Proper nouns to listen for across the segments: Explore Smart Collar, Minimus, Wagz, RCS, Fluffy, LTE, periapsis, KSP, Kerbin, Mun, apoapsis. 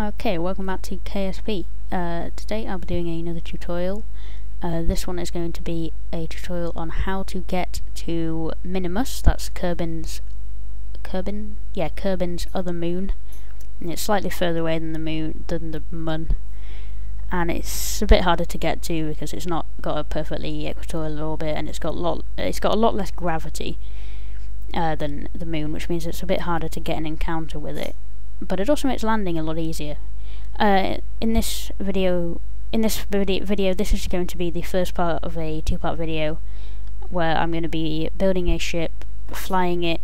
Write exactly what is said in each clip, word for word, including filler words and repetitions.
Okay, welcome back to K S P. Uh, today I'll be doing another tutorial. Uh, this one is going to be a tutorial on how to get to Minimus. That's Kerbin's, Kerbin, yeah, Kerbin's other moon, and it's slightly further away than the moon than the Mun, and it's a bit harder to get to because it's not got a perfectly equatorial orbit, and it's got a lot, it's got a lot less gravity uh, than the moon, which means it's a bit harder to get an encounter with it. But it also makes landing a lot easier. Uh, in this video, in this video, this is going to be the first part of a two-part video where I'm going to be building a ship, flying it,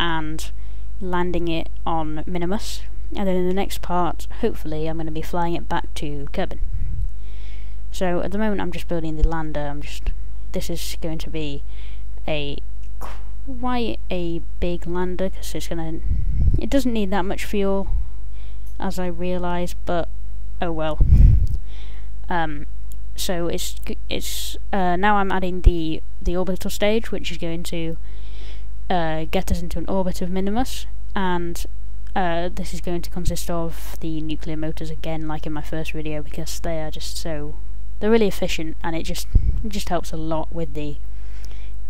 and landing it on Minimus. And then in the next part, hopefully, I'm going to be flying it back to Kerbin. So at the moment, I'm just building the lander. I'm just. This is going to be a quite a big lander because it's going to. It doesn't need that much fuel, as I realise, but oh well. Um, so it's it's uh, now I'm adding the the orbital stage, which is going to uh, get us into an orbit of Minimus, and uh, this is going to consist of the nuclear motors again, like in my first video, because they are just so they're really efficient, and it just it just helps a lot with the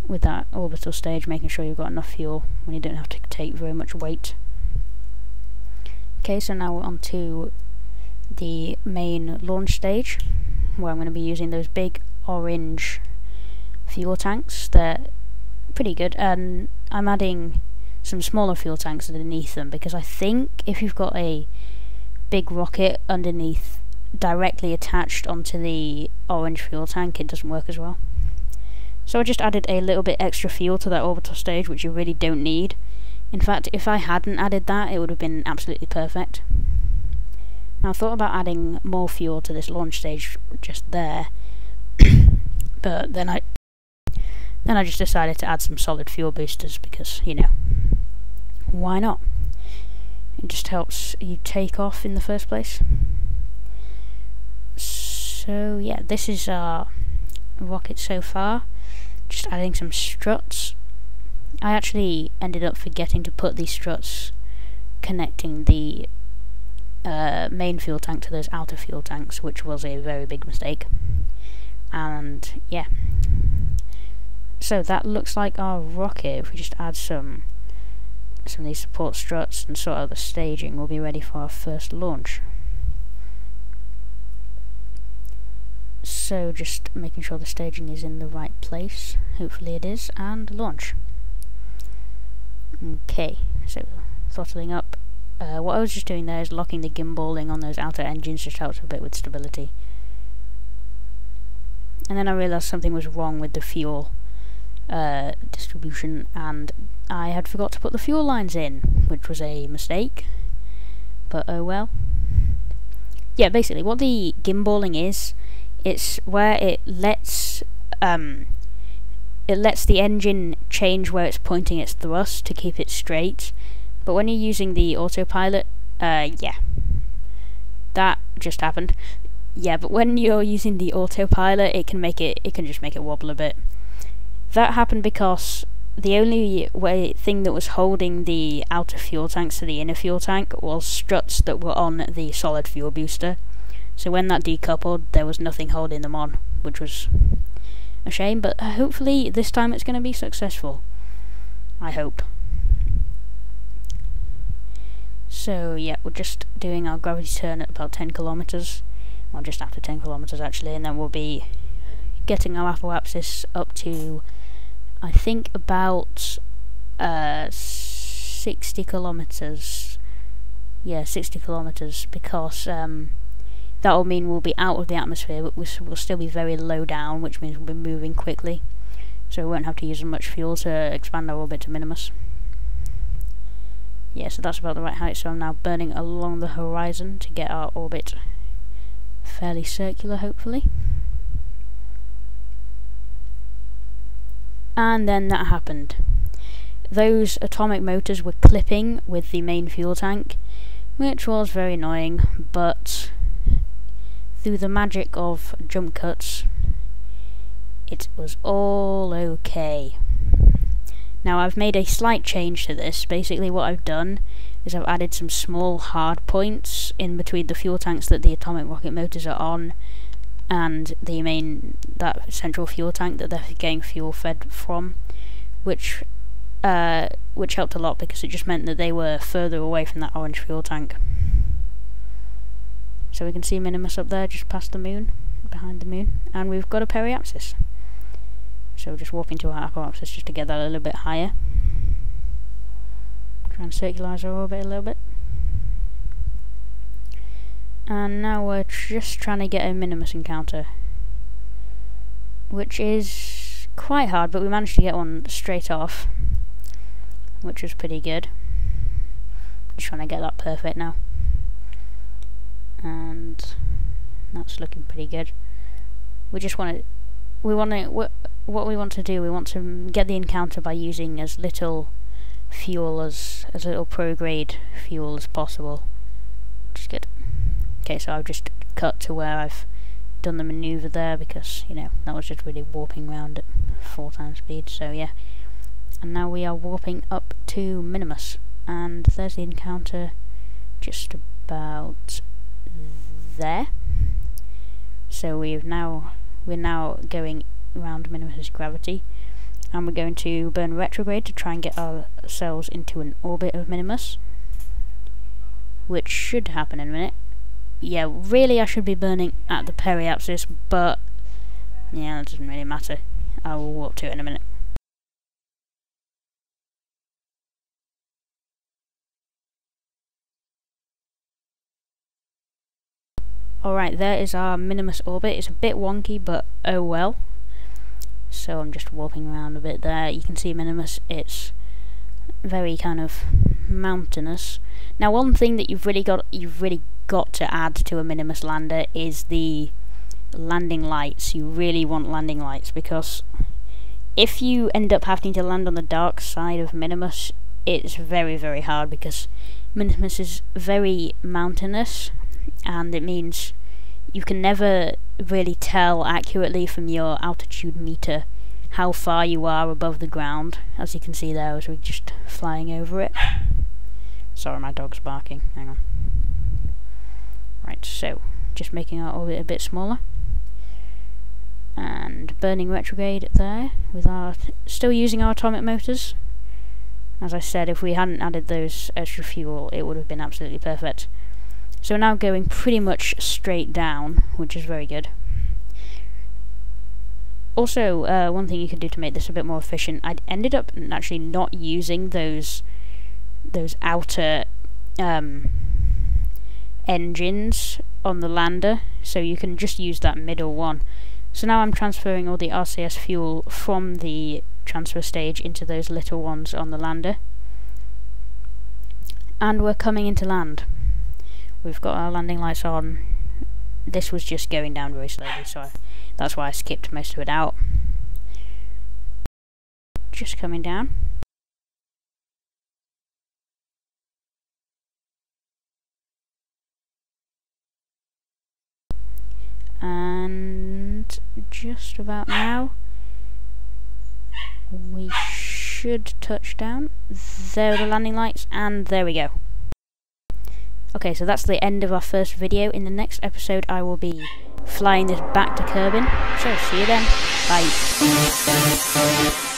with that orbital stage, making sure you've got enough fuel when you don't have to take very much weight. Okay, so now we're on to the main launch stage, where I'm going to be using those big orange fuel tanks. They're pretty good, and I'm adding some smaller fuel tanks underneath them, because I think if you've got a big rocket underneath directly attached onto the orange fuel tank, it doesn't work as well. So I just added a little bit extra fuel to that orbital stage, which you really don't need. In fact, if I hadn't added that, it would have been absolutely perfect. Now, I thought about adding more fuel to this launch stage just there, but then I then I just decided to add some solid fuel boosters because, you know, why not? It just helps you take off in the first place. So yeah, this is our rocket so far. Just adding some struts. I actually ended up forgetting to put these struts connecting the uh, main fuel tank to those outer fuel tanks, which was a very big mistake. And yeah, so that looks like our rocket. If we just add some some of these support struts and sort out the staging, we'll be ready for our first launch. So just making sure the staging is in the right place. Hopefully it is, and launch. Okay, so throttling up. Uh, what I was just doing there is locking the gimballing on those outer engines, just helps a bit with stability. And then I realised something was wrong with the fuel uh, distribution, and I had forgot to put the fuel lines in, which was a mistake, but oh well. Yeah, basically what the gimballing is, it's where it lets um, it lets the engine change where it's pointing its thrust to keep it straight. But when you're using the autopilot, uh, yeah, that just happened. Yeah, but when you're using the autopilot, it can make it it can just make it wobble a bit. That happened because the only way thing that was holding the outer fuel tanks to the inner fuel tank was struts that were on the solid fuel booster. So when that decoupled, there was nothing holding them on, which was a shame, but hopefully this time it's going to be successful. I hope. So yeah, we're just doing our gravity turn at about ten kilometers, well, just after ten kilometers actually, and then we'll be getting our apoapsis up to, I think, about uh, sixty kilometers. Yeah, sixty kilometers, because um, that will mean we'll be out of the atmosphere, but we'll still be very low down, which means we'll be moving quickly, so we won't have to use as much fuel to expand our orbit to Minimus. Yeah, so that's about the right height, so I'm now burning along the horizon to get our orbit fairly circular, hopefully. And then that happened. Those atomic motors were clipping with the main fuel tank, which was very annoying, but through the magic of jump cuts, it was all okay. Now I've made a slight change to this. Basically what I've done is I've added some small hard points in between the fuel tanks that the atomic rocket motors are on and the main, that central fuel tank that they're getting fuel fed from, which uh, which helped a lot because it just meant that they were further away from that orange fuel tank. So we can see Minimus up there just past the moon, behind the moon, and we've got a periapsis. So we're just warping to our apoapsis just to get that a little bit higher. Try and circularize our orbit a little bit. And now we're just trying to get a Minimus encounter, which is quite hard, but we managed to get one straight off, which was pretty good. Just trying to get that perfect now, and that's looking pretty good. We just want to, we want to, what, what we want to do, we want to get the encounter by using as little fuel as, as little prograde fuel as possible, which is good. Okay, so I've just cut to where I've done the manoeuvre there because, you know, that was just really warping round at four times speed, so yeah. And now we are warping up to Minimus, and there's the encounter just about there. So we've now, we're now going around Minimus's gravity, and we're going to burn retrograde to try and get ourselves into an orbit of Minimus, which should happen in a minute. Yeah, really I should be burning at the periapsis, but yeah, that doesn't really matter. I will warp to it in a minute. Alright, there is our Minimus orbit. It's a bit wonky, but oh well. So I'm just warping around a bit there. You can see Minimus, it's very kind of mountainous. Now, one thing that you've really got, you've really got to add to a Minimus lander is the landing lights. You really want landing lights, because if you end up having to land on the dark side of Minimus, it's very very hard, because Minimus is very mountainous, and it means you can never really tell accurately from your altitude meter how far you are above the ground, as you can see there as we're just flying over it. Sorry, my dog's barking, hang on. Right, so just making our orbit a bit smaller and burning retrograde there with our, still using our atomic motors. As I said, if we hadn't added those extra fuel, it would have been absolutely perfect. So we're now going pretty much straight down, which is very good. Also, uh, one thing you could do to make this a bit more efficient, I'd ended up actually not using those those outer um, engines on the lander, so you can just use that middle one. So now I'm transferring all the R C S fuel from the transfer stage into those little ones on the lander, and we're coming into land. We've got our landing lights on. This was just going down very slowly, so I, that's why I skipped most of it out. Just coming down. And just about now we should touch down. There are the landing lights, and there we go. Okay, so that's the end of our first video. In the next episode I will be flying this back to Kerbin, so see you then, bye.